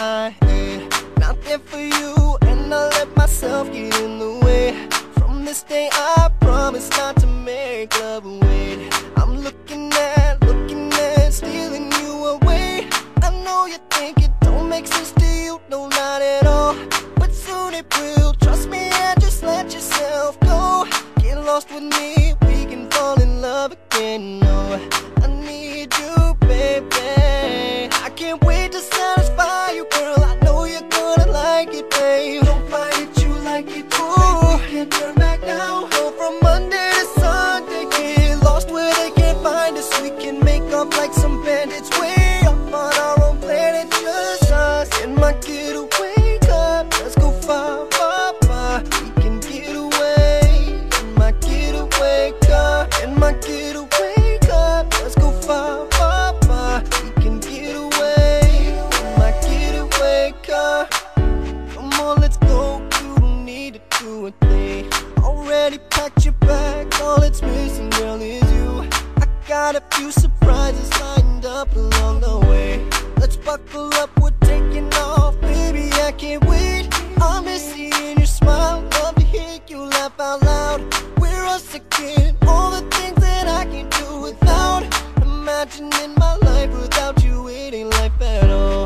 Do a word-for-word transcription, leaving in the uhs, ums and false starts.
I ain't nothing for you, and I let myself get in the way. From this day I promise not to make love and wait. I'm looking at, looking at, stealing you away. I know you think it don't make sense to you, no, not at all, but soon it will. Trust me and just let yourself go. Get lost with me, we can fall in love again. No, I need you, baby. I can't wait to satisfy you, girl. I know you're gonna like it, babe. Don't fight it, you like it, ooh. We can't turn back now. Go from Monday to Sunday, get lost where they can't find us. We can make off like some bandits, way up on our own planet, just us and my getaway car. Let's go far, far, far. We can get away in my getaway car, in my getaway car. Let's go far, far, far. We can get away in my getaway car. Come on, let's go. You don't need to do a thing. Already packed your bag. All it's missing, girl, is you. I got a few surprises lined up along the way. Let's buckle up, we're taking off, baby, I can't wait. I miss seeing your smile, love to hear you laugh out loud. We're us again, all the things that I can't do without. Imagining my life without you, it ain't life at all.